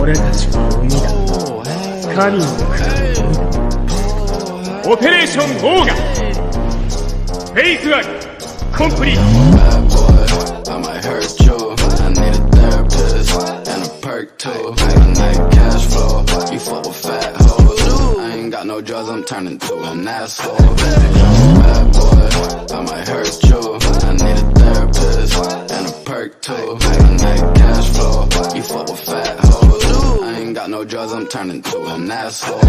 俺たちは海だ。カリンの海。オペレーションオーガ。フェイズ1コンプリート。I'm turning to an asshole. Bad boy, I might hurt you. I need a therapist and a perk too. I need cash flow. You fuck with fat hoes. I ain't got no drugs. I'm turning to an asshole.